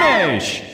Finish!